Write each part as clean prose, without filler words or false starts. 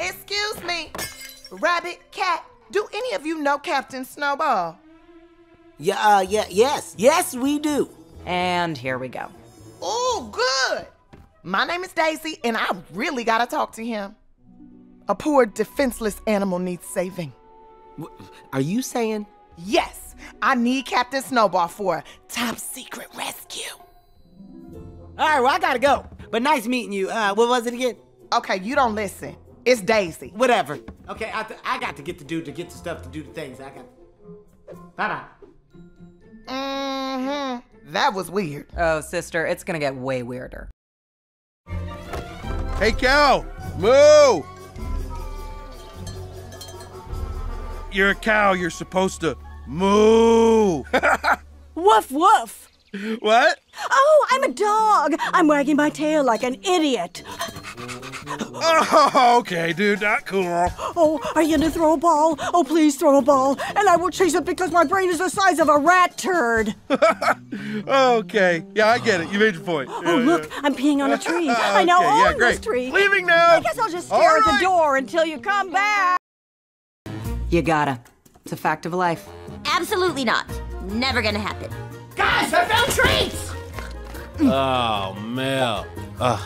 Excuse me, Rabbit, Cat, do any of you know Captain Snowball? Yes, we do. And here we go. Oh, good. My name is Daisy, and I really gotta talk to him. A poor, defenseless animal needs saving. Are you saying? Yes, I need Captain Snowball for a top secret rescue. All right, well, I gotta go. But nice meeting you. What was it again? Okay, you don't listen. It's Daisy. Whatever. Okay, I got to get the dude to get the stuff to do the things. I got. Bye-bye. Mm-hmm. That was weird. Oh, sister, it's gonna get way weirder. Hey, cow! Moo! You're a cow. You're supposed to moo. Woof, woof. What? Oh, I'm a dog. I'm wagging my tail like an idiot. Oh, okay, dude, not cool. Oh, are you gonna throw a ball? Oh, please throw a ball, and I will chase it because my brain is the size of a rat turd. Okay, yeah, I get it. You made your point. Yeah, oh, look, yeah. I'm peeing on a tree. I now okay, own this tree. Leaving now. I guess I'll just stare at the door until you come back. You gotta. It's a fact of life. Absolutely not. Never gonna happen. Guys, I found treats! Oh, Mel. Ugh.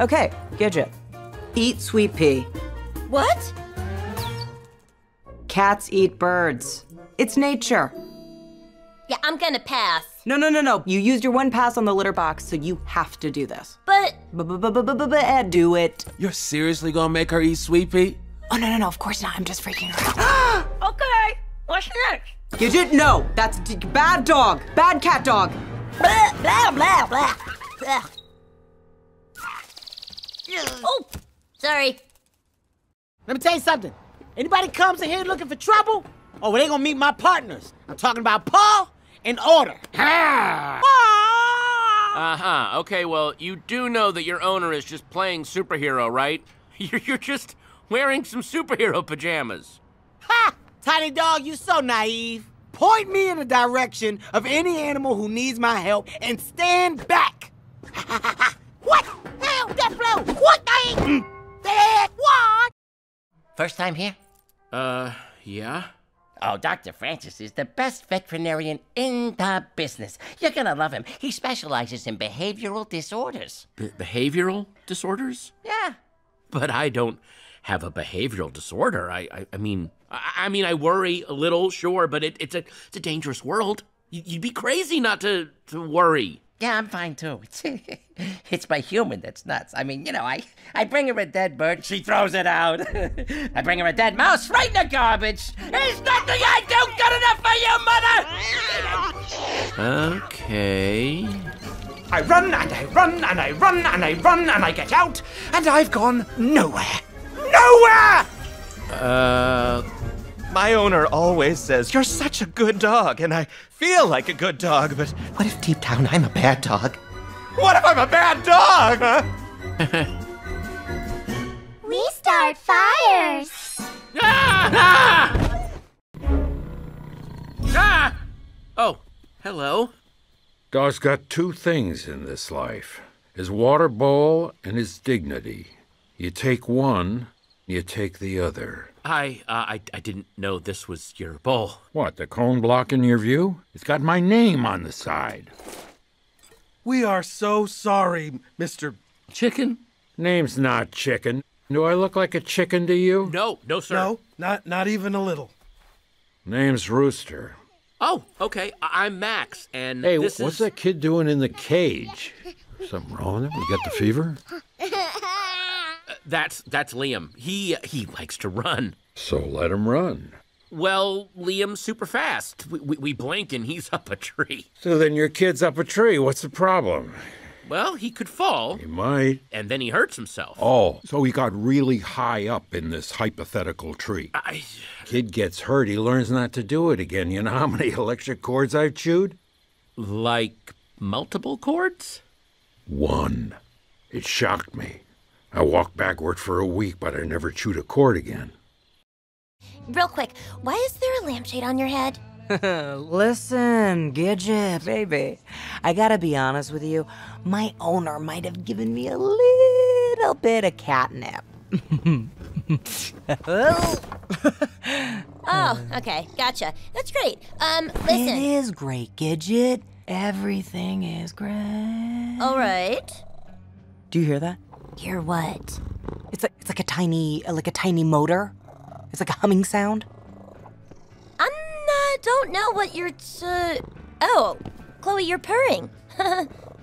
Okay, Gidget. Eat sweet pea. What? Cats eat birds. It's nature. Yeah, I'm gonna pass. No. You used your one pass on the litter box, so you have to do this. But... do it. You're seriously gonna make her eat sweet pea? Oh, no, of course not. I'm just freaking out. Okay, what's next? You didn't know. That's bad dog. Bad cat dog. Blah, blah, blah, blah. Blah. Oh, sorry. Let me tell you something. Anybody comes in here looking for trouble, oh, well, they gonna meet my partners. I'm talking about Paw and Order. Uh-huh. Okay, well, you do know that your owner is just playing superhero, right? You're just... wearing some superhero pajamas. Ha! Tiny dog, you so naive. Point me in the direction of any animal who needs my help and stand back. What? Hell, Deathblow! What thing? That what? First time here? Yeah. Oh, Dr. Francis is the best veterinarian in the business. You're gonna love him. He specializes in behavioral disorders. Behavioral disorders? Yeah. But I don't... have a behavioral disorder. I mean, I worry a little, sure, but it's a dangerous world. You'd be crazy not to worry. Yeah, I'm fine too. It's my human that's nuts. I mean, you know, I bring her a dead bird, she throws it out. I bring her a dead mouse, right in the garbage. There's nothing I do good enough for you, mother. Okay. I run and I run and I run and I run and I get out, and I've gone nowhere. Nowhere! My owner always says, you're such a good dog, and I feel like a good dog, but what if deep down I'm a bad dog? What if I'm a bad dog, huh? We start fires! Ah! Ah! Oh, hello. Dog's got two things in this life, his water bowl and his dignity. You take one, you take the other. I didn't know this was your bowl. What, the cone blocking your view? It's got my name on the side. We are so sorry, Mr. Chicken? Name's not Chicken. Do I look like a chicken to you? No, sir. No, not even a little. Name's Rooster. Oh, okay, I'm Max, and hey, this what's that kid doing in the cage? Something wrong with him? You got the fever? That's Liam. He likes to run. So let him run. Well, Liam's super fast. We blink and he's up a tree. So then your kid's up a tree. What's the problem? Well, he could fall. He might. And then he hurts himself. Oh, so he got really high up in this hypothetical tree. Kid gets hurt, he learns not to do it again. You know how many electric cords I've chewed? Like multiple cords? One. It shocked me. I walked backward for a week, but I never chewed a cord again. Real quick, why is there a lampshade on your head? Listen, Gidget, baby. I gotta be honest with you, my owner might have given me a little bit of catnip. Oh, okay, gotcha. That's great. Listen. It is great, Gidget. Everything is great. All right. Do you hear that? Hear what? It's like a tiny motor. It's like a humming sound. Don't know what you're Oh, Chloe, you're purring.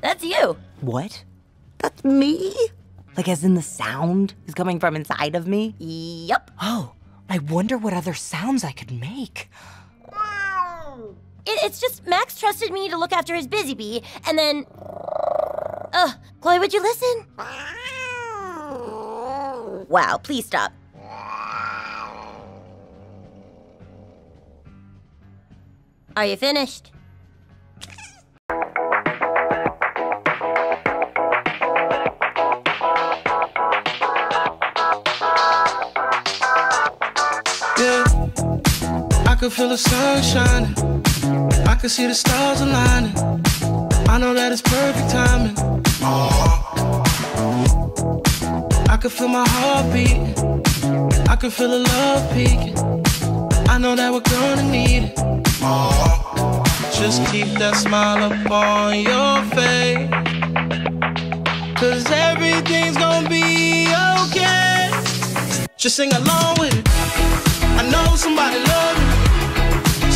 That's you. What? That's me? Like as in the sound is coming from inside of me? Yep. Oh, I wonder what other sounds I could make. It's just Max trusted me to look after his Busy Bee, and then... Chloe, would you listen? Wow, please stop. Are you finished? I could feel the sun shining. I could see the stars aligning. I know that it's perfect timing. I could feel my heart beating. I could feel the love peaking. I know that we're gonna need it. Just keep that smile upon your face, 'cause everything's gonna be okay. Just sing along with it. I know somebody loves me.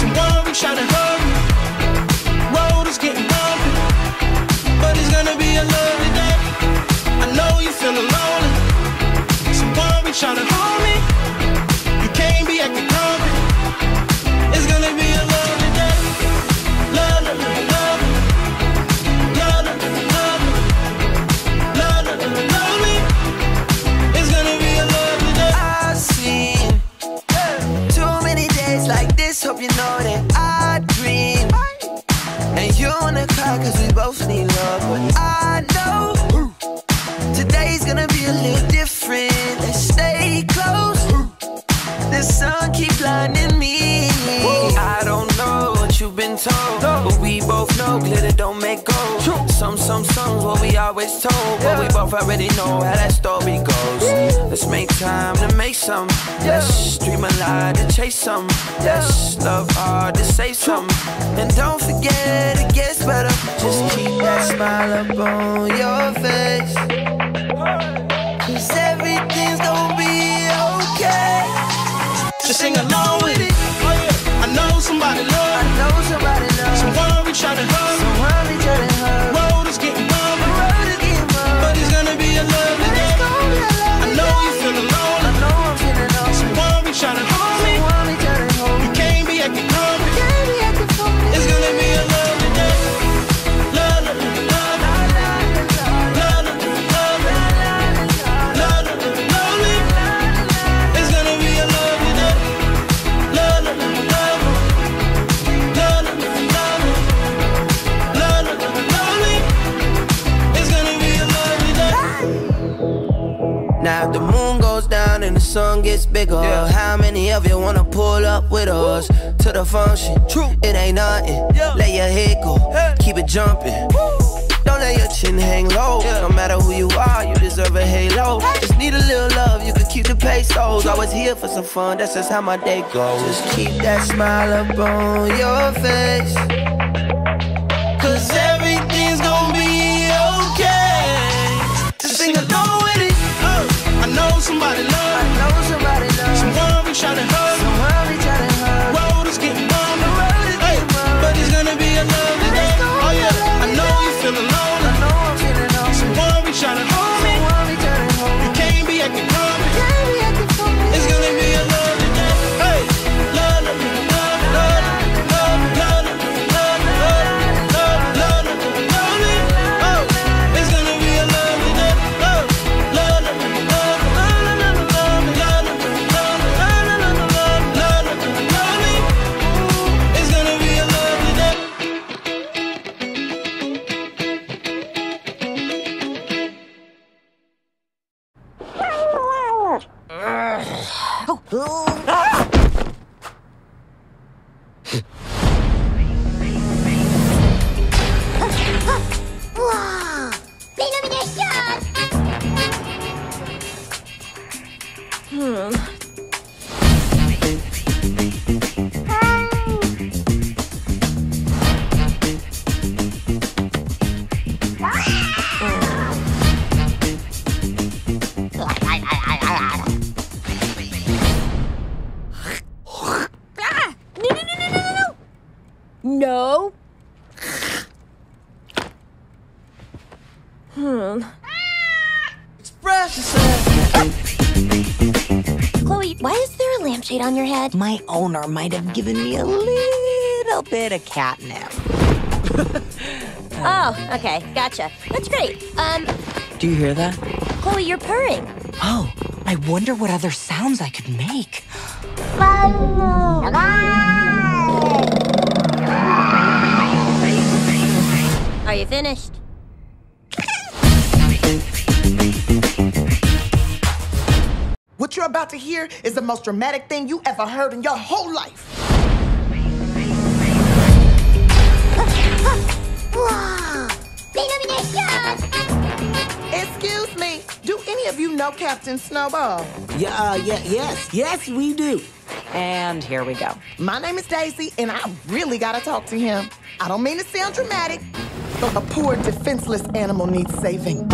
Someone who's trying to hurt me. Road is getting bumpy, but it's gonna be a lovely day. I know you're feeling lonely. Someone who's trying to hold me. You can't be acting grumpy. It's gonna be a lovely day. Love, love, love, love me. Love, love, love, love, love, love, love me. It's gonna be a lovely day. I see too many days like this. Hope you know that I dream, and you wanna cry 'cause we both need love. But I know today's gonna be a little different. Let's stay close. The sun keep blinding me. I don't know what you've been told, but we both know glitter don't make gold. Some's what we always told, but we both already know how that story goes. Let's make time to make some. Let's dream a lie to chase some. Let's love hard to say some. And don't forget it gets better. Just keep that smile up on your face, 'cause everything's gonna be okay. Just sing along with it. I know somebody loves me. Someone we tryna hurt me. Road is getting bumpy, but it's gonna be a lovely day. I know you feelin' lonely. Someone we tryna hold me. You can't be acting grumpy. It's gonna be a lovely day. Love, love, love, love, love, love, love, love. It's gonna be a lovely day. Love, love, love, love, love, love, love. It's gonna be a lovely day. Now the moon goes down and the sun gets bigger. How many of you wanna pull up with us to the function? It ain't nothing. Let your head go. Keep it jumping. Don't let your chin hang low. No matter who you are, you deserve a halo. Just need a little love, you can keep the pesos. Always here for some fun, that's just how my day goes. Just keep that smile up on your face, 'cause everything's gonna be okay. Just sing along with it. I know somebody loves me. Someone we tryna hurt me. Road is getting bumpy, but it's gonna be a lovely day. Oh yeah, I know you feeling lonely. Someone we tryna hold me. You can't be acting grumpy. It's gonna be a lovely day. Hey, love, love, love, love, love, love, love, love, love, love, love. It's gonna be a lovely day. Love, love, love, love, love, love, love, love, love, love, love. It's gonna be a lovely day. Wow! Dénomination! On your head? My owner might have given me a little bit of catnip. Oh, okay. Gotcha. That's great. Do you hear that? Chloe, you're purring. Oh, I wonder what other sounds I could make. Are you finished? What you're about to hear is the most dramatic thing you ever heard in your whole life. Excuse me, do any of you know Captain Snowball? Yes, we do. And here we go. My name is Daisy, and I really gotta talk to him. I don't mean to sound dramatic, but a poor, defenseless animal needs saving.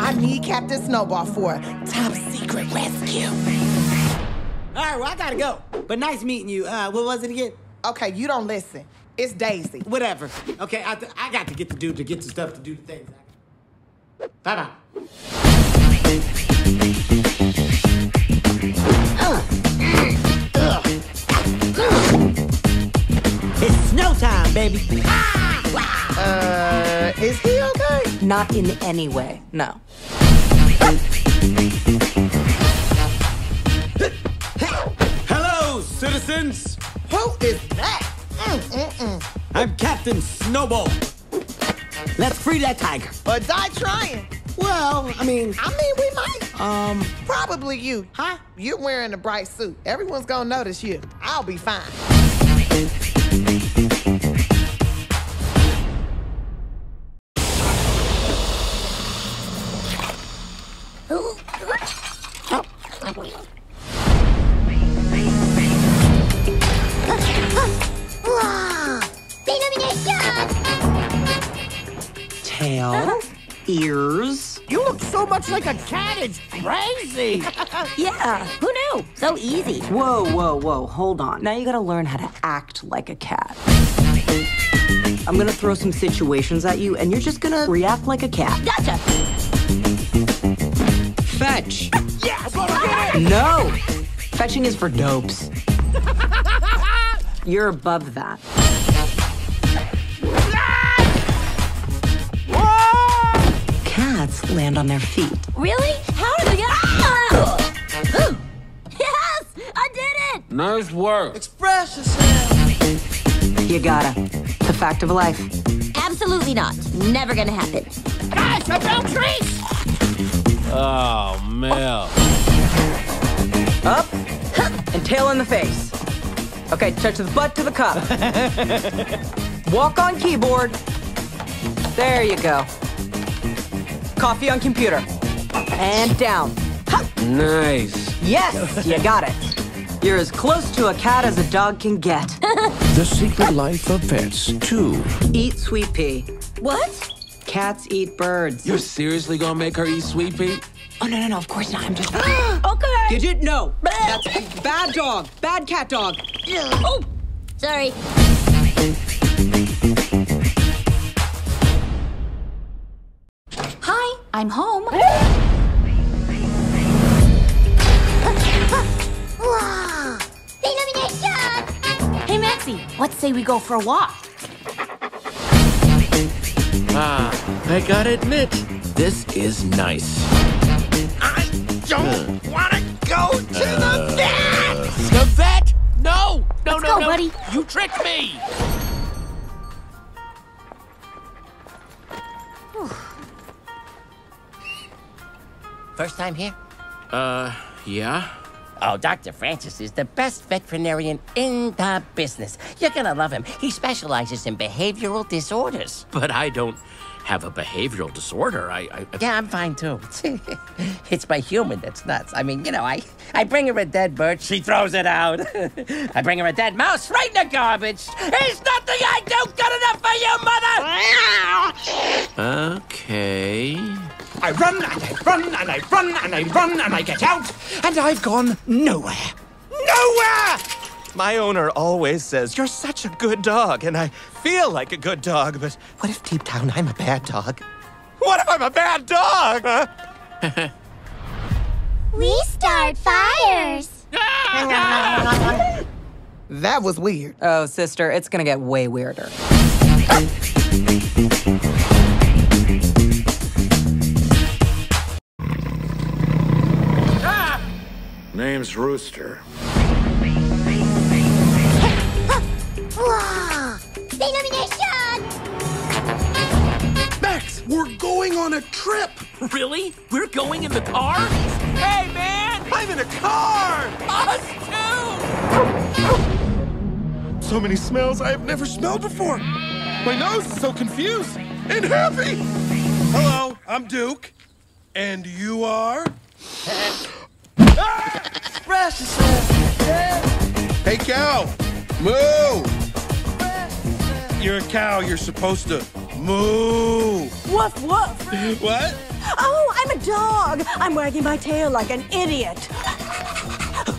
I need Captain Snowball for a top secret rescue. All right, well, I gotta go. But nice meeting you. What was it again? Okay, you don't listen. It's Daisy. Whatever. Okay, I got to get the dude to get the stuff to do the things. Bye-bye. It's snow time, baby. Is he okay? Not in any way, no. Hello, citizens! Who is that? I'm Captain Snowball. Let's free that tiger. Or die trying. Well, I mean, we might. Probably you. Huh? You're wearing a bright suit. Everyone's gonna notice you. I'll be fine. Tail, ears. You look so much like a cat, it's crazy. Yeah, who knew? So easy. Whoa, hold on. Now you gotta learn how to act like a cat. I'm gonna throw some situations at you, and you're just gonna react like a cat. Gotcha. Fetch. Yes! No! Fetching is for dopes. You're above that. Cats land on their feet. Really? How do they get... Ah! Yes! I did it! Nice work. Express yourself. You gotta. The fact of life. Absolutely not. Never gonna happen. Guys, don't treat! Oh, Mel. Up and tail in the face. Okay, touch the butt to the cup. Walk on keyboard. There you go. Coffee on computer. And down. Hup. Nice. Yes, you got it. You're as close to a cat as a dog can get. The Secret Life of Pets 2. Eat Sweet Pea. What? Cats eat birds. You're seriously gonna make her eat Sweet Pea? Oh, no, of course not. I'm just... Okay. Did you? No. That's a bad dog. Bad cat dog. Oh, sorry. Hi, I'm home. Hey, Maxie, let's say we go for a walk. I gotta admit, this is nice. I don't want to go to the vet! The vet? No! No, buddy. You tricked me! First time here? Yeah. Oh, Dr. Francis is the best veterinarian in the business. You're gonna love him. He specializes in behavioral disorders. But I don't have a behavioral disorder. Yeah, I'm fine, too. It's my human that's nuts. I mean, you know, I bring her a dead bird, she throws it out. I bring her a dead mouse right in the garbage. There's nothing I do good enough for you, Mother! Okay... I run, and I run, and I run, and I run, and I get out, and I've gone nowhere. Nowhere! My owner always says, you're such a good dog, and I feel like a good dog, but what if deep down I'm a bad dog? What if I'm a bad dog? Huh? We start fires! That was weird. Oh, sister, it's gonna get way weirder. Ah! Name's Rooster. Max, we're going on a trip. Really? We're going in the car? Hey, man! I'm in a car! Us too! So many smells I have never smelled before. My nose is so confused and happy. Hello, I'm Duke. And you are? Ah! Hey, cow. Moo! You're a cow, you're supposed to moo! Woof, woof! What? Oh, I'm a dog! I'm wagging my tail like an idiot.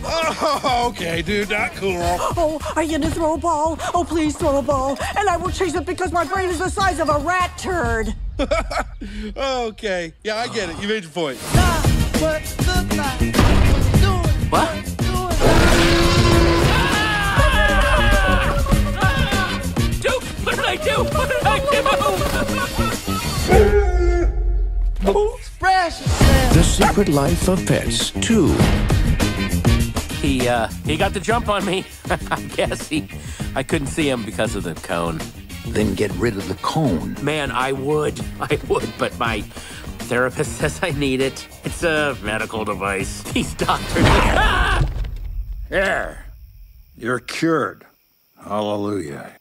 Oh, okay, dude, not cool. Oh, are you gonna throw a ball? Oh, please throw a ball, and I will chase it because my brain is the size of a rat turd. Okay, yeah, I get it. You made your point. What? What did I do? The Secret Life of Pets 2. He got the jump on me. I guess I couldn't see him because of the cone. Then get rid of the cone. Man, I would, but my therapist says I need it. It's a medical device. These doctors. Ah! There. You're cured. Hallelujah.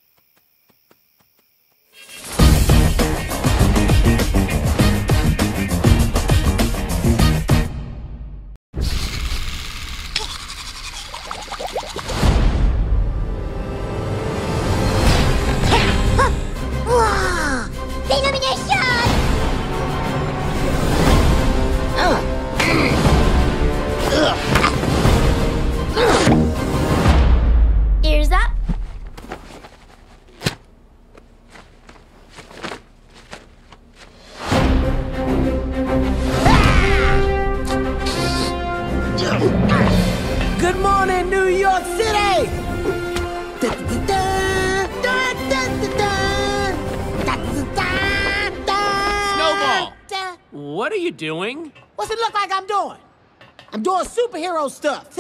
Doing? What's it look like I'm doing? I'm doing superhero stuff.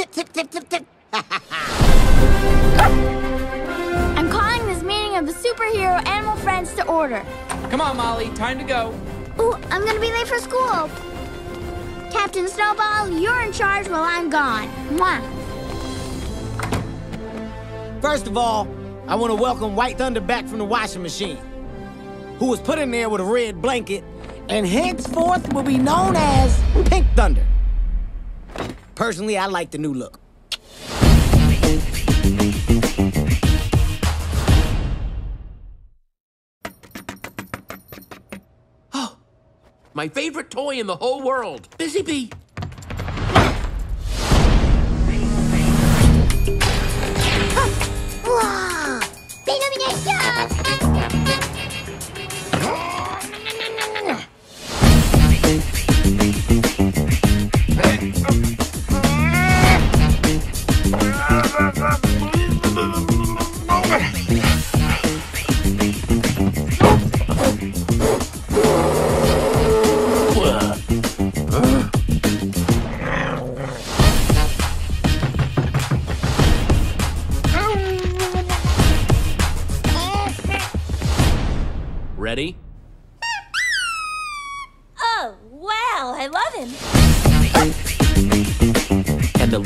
I'm calling this meeting of the superhero animal friends to order. Come on, Molly. Time to go. Ooh, I'm gonna be late for school. Captain Snowball, you're in charge while I'm gone. Mwah. First of all, I want to welcome White Thunder back from the washing machine, who was put in there with a red blanket and henceforth will be known as Pink Thunder. Personally, I like the new look. Oh, my favorite toy in the whole world, Busy Bee.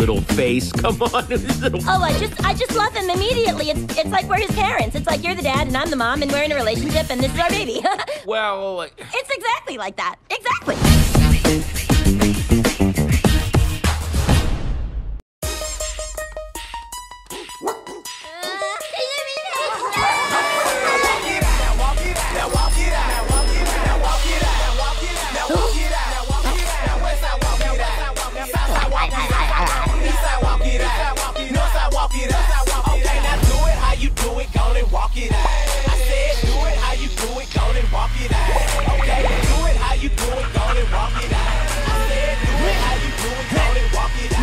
little face. Come on, his little face. Oh, I just love him immediately. It's like we're his parents. It's like you're the dad and I'm the mom and we're in a relationship and this is our baby. Well, it's exactly like that. Exactly.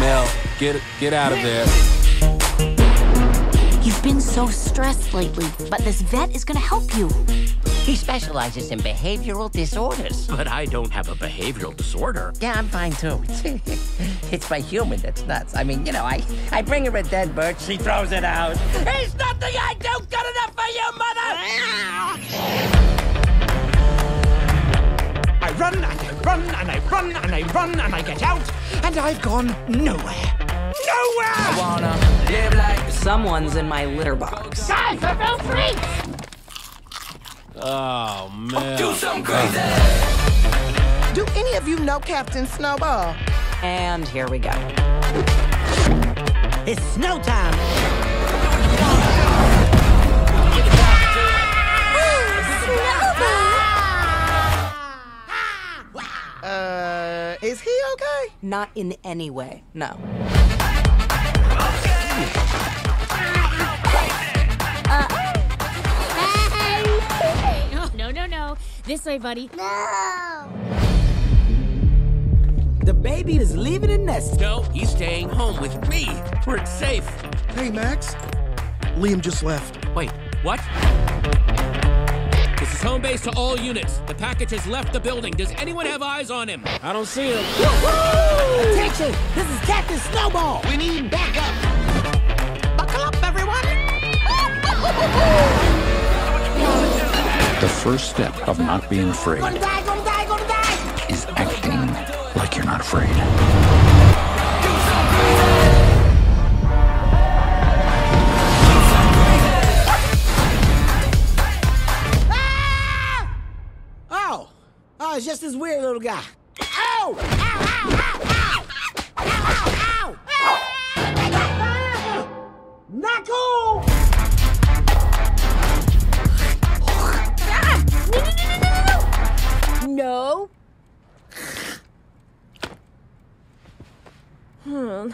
Mel, get out of there. You've been so stressed lately, but this vet is gonna help you. He specializes in behavioral disorders. But I don't have a behavioral disorder. Yeah, I'm fine, too. It's my human that's nuts. I mean, you know, I bring her a dead bird, she throws it out. There's nothing I do good enough for you, mother! I run, and I run, and I run, and I run, and I get out, and I've gone nowhere. Nowhere! I wanna live like someone's in my litter box. Guys, I feel free! Oh, man. Do something crazy! Do any of you know Captain Snowball? And here we go. It's snow time! Snowball! Is he okay? Not in any way, no. No. This way, buddy. No! The baby is leaving the nest. No, he's staying home with me. We're safe. Hey, Max. Liam just left. Wait, what? This is home base to all units. The package has left the building. Does anyone have eyes on him? I don't see him. Woo-hoo! Attention! This is Captain Snowball. We need backup. Buckle up, everyone. The first step of not being afraid is acting like you're not afraid. Oh! Oh, it's just this weird little guy. Ow! Ow, ow, ow, ow! Ow, ow, ow! Not cool! No. Hmm.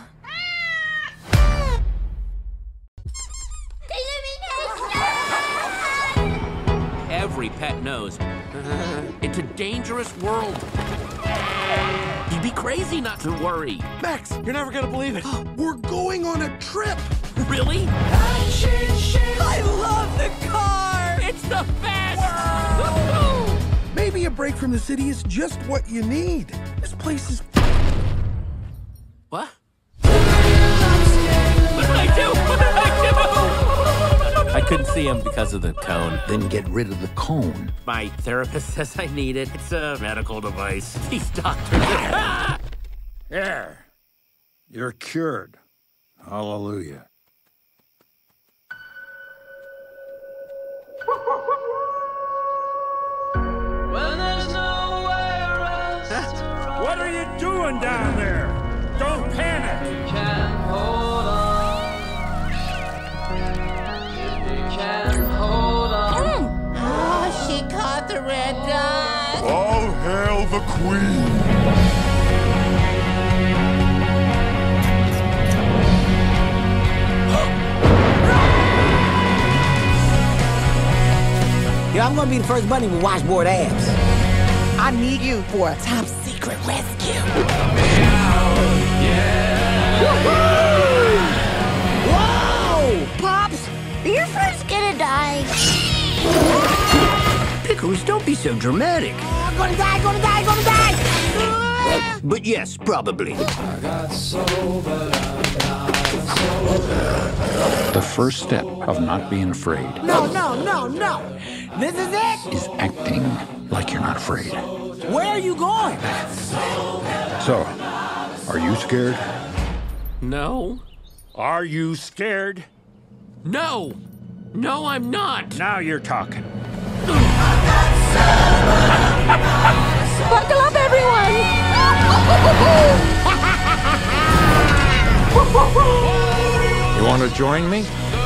Every pet knows it's a dangerous world. You'd be crazy not to worry. Max, you're never gonna believe it. We're going on a trip. Really? I love the car. It's the best. Maybe a break from the city is just what you need. This place is... What? What did I do? What did I do? I couldn't see him because of the cone. Then get rid of the cone. My therapist says I need it. It's a medical device. These doctors... There. You're cured. Hallelujah. What are you doing down there? Don't panic! You can hold on. You can hold on. Oh, she caught the red dot. All hail the queen. Yo, I'm gonna be the first bunny with washboard abs. I need you for a top secret rescue. Yeah. Whoa! Pops, your friend's gonna die. Pickles, don't be so dramatic. I'm gonna die, gonna die, gonna die! But yes, probably. I got sober, The first step of not being afraid. No. This is it. Is acting like you're not afraid. Where are you going? So, are you scared? No. Are you scared? No! No, I'm not! Now you're talking. Buckle up, everyone! You want to join me?